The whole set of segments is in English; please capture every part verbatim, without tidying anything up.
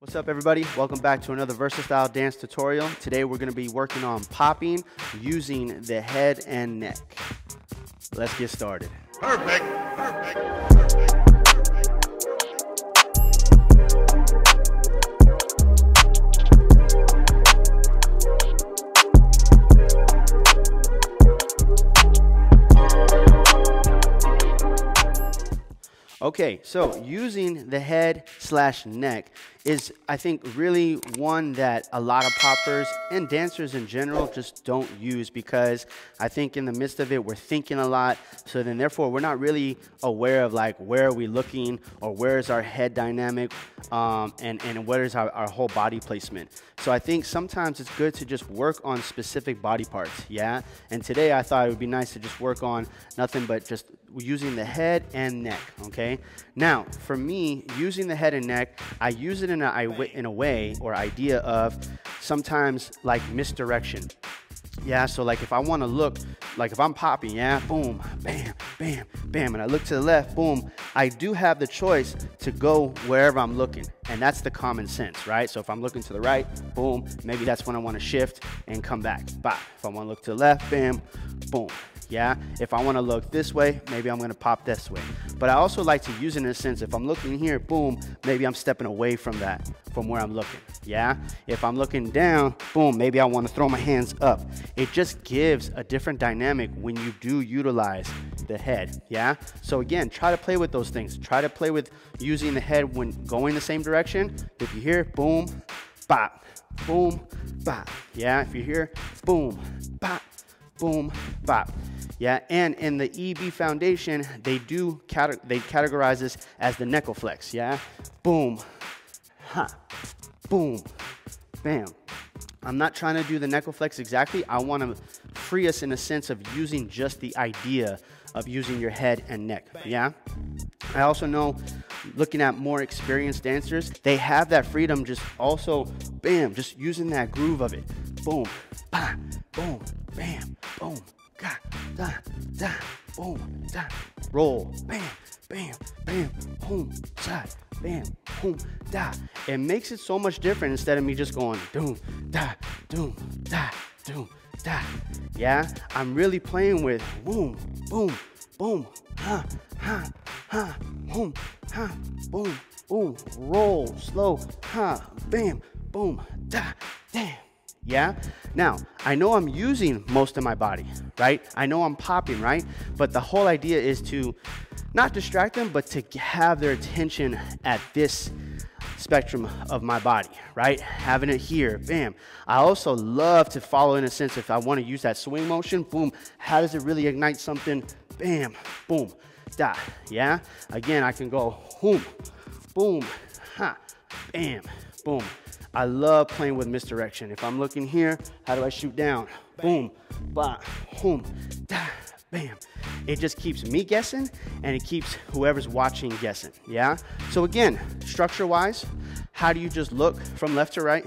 What's up everybody? Welcome back to another Versa-Style dance tutorial. Today we're going to be working on popping using the head and neck. Let's get started. Perfect. Perfect. Perfect. Okay, so using the head slash neck is, I think, really one that a lot of poppers and dancers in general just don't use because I think in the midst of it, we're thinking a lot. So then therefore, we're not really aware of like, where are we looking or where is our head dynamic um, and, and where is our, our whole body placement. So I think sometimes it's good to just work on specific body parts, yeah? And today I thought it would be nice to just work on nothing but just using the head and neck, okay? Now, for me, using the head and neck, I use it in a, in a way or idea of sometimes like misdirection. Yeah, so like if I want to look, like if I'm popping, yeah, boom, bam, bam, bam, and I look to the left, boom, I do have the choice to go wherever I'm looking. And that's the common sense, right? So if I'm looking to the right, boom, maybe that's when I want to shift and come back. Bop. If I want to look to the left, bam, boom. Yeah, if I want to look this way, maybe I'm going to pop this way. But I also like to use it in a sense, if I'm looking here, boom, maybe I'm stepping away from that, from where I'm looking. Yeah, if I'm looking down, boom, maybe I want to throw my hands up. It just gives a different dynamic when you do utilize the head. Yeah, so again, try to play with those things. Try to play with using the head when going the same direction. If you hear, boom, bop, boom, bop. Yeah, if you hear, boom, bop, boom, bop. Yeah, and in the E B Foundation, they do cate they categorize this as the Neck-o-Flex. Yeah, boom, ha, boom, bam. I'm not trying to do the Neck-o-Flex exactly. I want to free us in a sense of using just the idea of using your head and neck. Yeah. I also know, looking at more experienced dancers, they have that freedom. Just also, bam, just using that groove of it. Boom, bah, boom, bam, boom. Ka, da, da, boom, da, roll, bam, bam, bam, boom, da, bam, boom, da. It makes it so much different instead of me just going doom, da, doom, da, doom, da. Yeah, I'm really playing with boom, boom, boom, ha, ha, ha, boom, ha, boom, boom, roll, slow, ha, bam, boom, da, damn. Yeah? Now, I know I'm using most of my body, right? I know I'm popping, right? But the whole idea is to not distract them, but to have their attention at this spectrum of my body, right? Having it here, bam. I also love to follow in a sense if I want to use that swing motion, boom. How does it really ignite something? Bam, boom, da, yeah? Again, I can go, boom, boom, ha, bam, boom. I love playing with misdirection. If I'm looking here, how do I shoot down? Bam. Boom, bah, boom, da, bam. It just keeps me guessing and it keeps whoever's watching guessing, yeah? So again, structure-wise, how do you just look from left to right?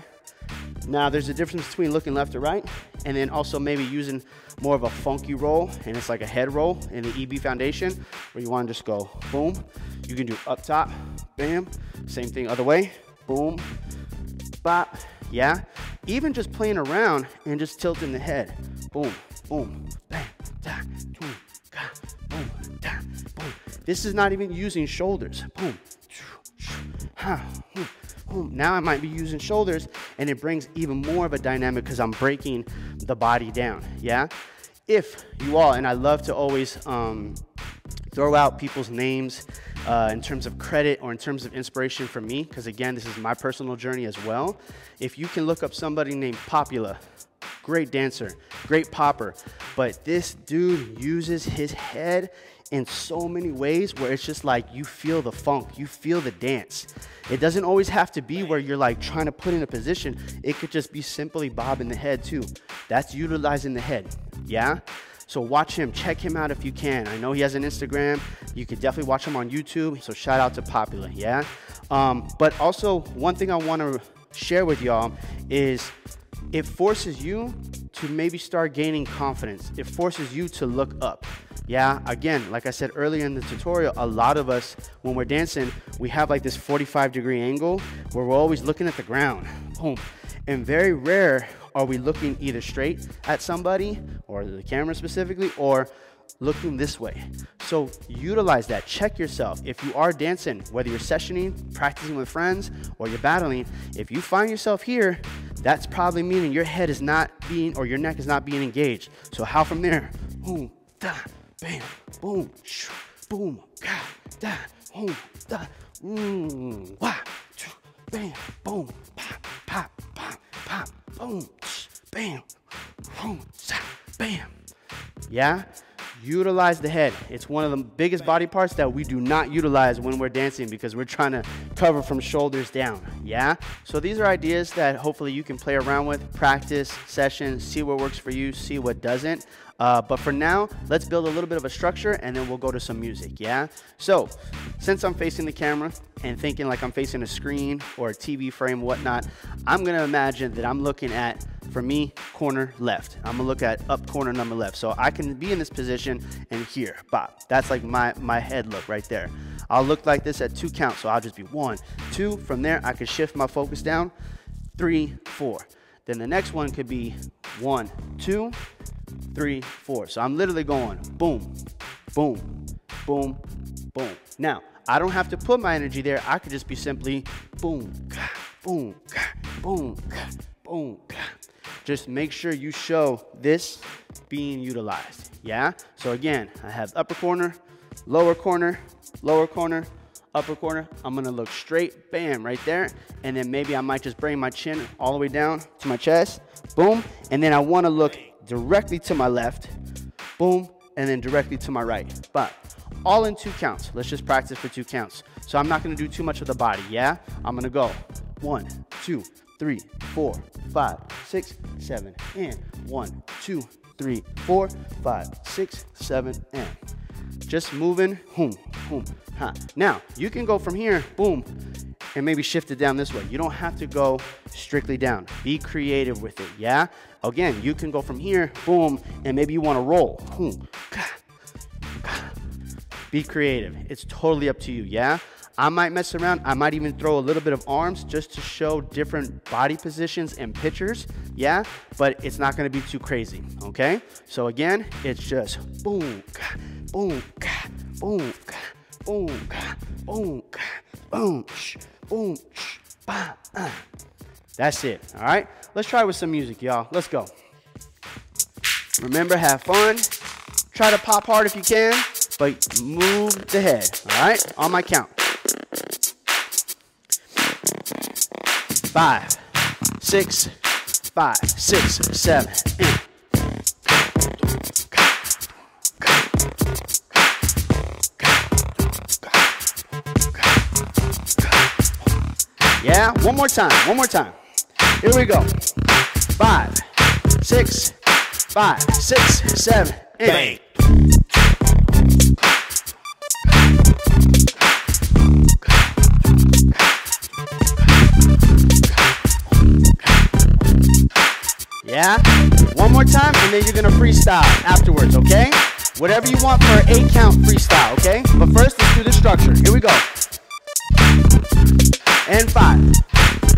Now there's a difference between looking left to right and then also maybe using more of a funky roll, and it's like a head roll in the E B Foundation where you wanna just go boom. You can do up top, bam. Same thing other way, boom. Bop, yeah? Even just playing around and just tilting the head. Boom, boom, bang, da, boom, ga, boom, da, boom. This is not even using shoulders. Boom, ha, boom, boom. Now I might be using shoulders and it brings even more of a dynamic because I'm breaking the body down, yeah? If you all, and I love to always um, throw out people's names uh, in terms of credit or in terms of inspiration for me, because again, this is my personal journey as well. If you can look up somebody named Popula, great dancer, great popper, but this dude uses his head in so many ways where it's just like you feel the funk, you feel the dance. It doesn't always have to be where you're like trying to put in a position. It could just be simply bobbing the head too. That's utilizing the head, yeah? So watch him, check him out if you can. I know he has an Instagram. You can definitely watch him on YouTube. So shout out to Popula, yeah? Um, but also one thing I wanna share with y'all is it forces you to maybe start gaining confidence. It forces you to look up. Yeah, again, like I said earlier in the tutorial, a lot of us, when we're dancing, we have like this forty-five degree angle where we're always looking at the ground. Boom. And very rare are we looking either straight at somebody or the camera specifically, or looking this way. So utilize that, check yourself. If you are dancing, whether you're sessioning, practicing with friends, or you're battling, if you find yourself here, that's probably meaning your head is not being, or your neck is not being engaged. So how from there? Boom, da, bam, boom, shoo, boom, ga, da, boom, da, mm, wah, shoo, bam, boom, pop, pop, pop, pop, boom, shh, bam, boom, sa, bam. Yeah? Utilize the head. It's one of the biggest body parts that we do not utilize when we're dancing because we're trying to cover from shoulders down, yeah? So these are ideas that hopefully you can play around with, practice, session, see what works for you, see what doesn't. Uh, but for now, let's build a little bit of a structure and then we'll go to some music, yeah? So, since I'm facing the camera and thinking like I'm facing a screen or a T V frame, whatnot, I'm gonna imagine that I'm looking at, for me, corner left. I'm gonna look at up corner number left. So I can be in this position and here, bop. That's like my, my head look right there. I'll look like this at two counts, so I'll just be one, two. From there, I can shift my focus down, three, four. Then the next one could be one, two, three, four. So I'm literally going boom, boom, boom, boom. Now, I don't have to put my energy there. I could just be simply boom, boom, boom, boom. Just make sure you show this being utilized, yeah? So again, I have upper corner, lower corner, lower corner, upper corner. I'm gonna look straight, bam, right there. And then maybe I might just bring my chin all the way down to my chest, boom. And then I wanna look directly to my left, boom, and then directly to my right. But all in two counts. Let's just practice for two counts. So I'm not gonna do too much of the body, yeah? I'm gonna go one, two, three, four, five, six, seven, and one, two, three, four, five, six, seven, and just moving, boom, boom, ha. Now, you can go from here, boom, and maybe shift it down this way. You don't have to go strictly down. Be creative with it, yeah? Again, you can go from here, boom, and maybe you wanna roll. Boom. Be creative, it's totally up to you, yeah? I might mess around, I might even throw a little bit of arms just to show different body positions and pictures, yeah? But it's not gonna be too crazy, okay? So again, it's just boom, boom, boom, boom, boom, boom, boom, ba. That's it, all right? Let's try with some music, y'all. Let's go. Remember, have fun. Try to pop hard if you can, but move the head, all right? On my count. Five, six, five, six, seven, eight. Yeah, one more time, one more time. Here we go. Five, six, five, six, seven, eight. Bang. Yeah, one more time, and then you're gonna freestyle afterwards, okay? Whatever you want for an eight count freestyle, okay? But first, let's do the structure. Here we go. And five,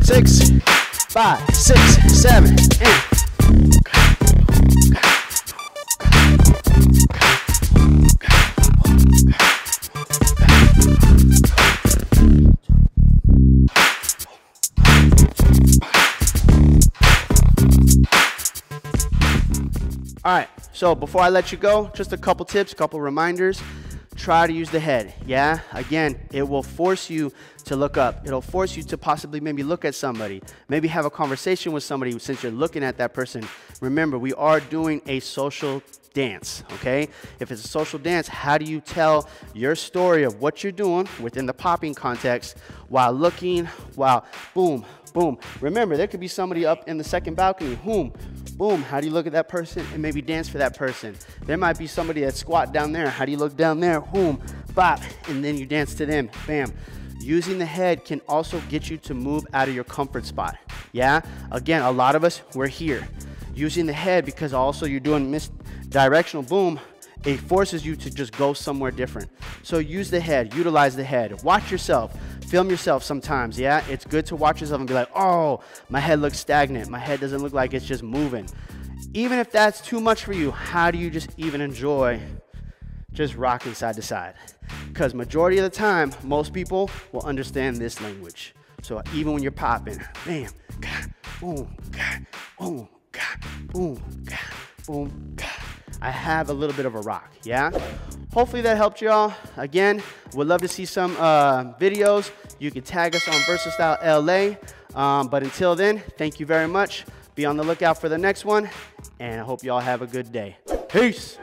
six, five, six, seven, and. All right, so before I let you go, just a couple tips, a couple reminders. Try to use the head, yeah? Again, it will force you to look up. It'll force you to possibly maybe look at somebody, maybe have a conversation with somebody since you're looking at that person. Remember, we are doing a social dance, okay? If it's a social dance, how do you tell your story of what you're doing within the popping context while looking, while boom, boom. Remember, there could be somebody up in the second balcony, boom, boom. How do you look at that person and maybe dance for that person? There might be somebody that's squat down there. How do you look down there? Boom, bop, and then you dance to them, bam. Using the head can also get you to move out of your comfort spot, yeah? Again, a lot of us, we're here. using the head, because also you're doing misdirectional boom, it forces you to just go somewhere different. So use the head, utilize the head, watch yourself, film yourself sometimes, yeah? It's good to watch yourself and be like, oh, my head looks stagnant, my head doesn't look like it's just moving. Even if that's too much for you, how do you just even enjoy just rocking side to side? Because majority of the time, most people will understand this language. So even when you're popping, bam, ka, boom, ka, boom, ka, boom, ka, boom, ka, I have a little bit of a rock, yeah? Hopefully that helped y'all. Again, would love to see some uh, videos. You can tag us on Versa-Style L A. Um, but until then, thank you very much. Be on the lookout for the next one, and I hope y'all have a good day. Peace.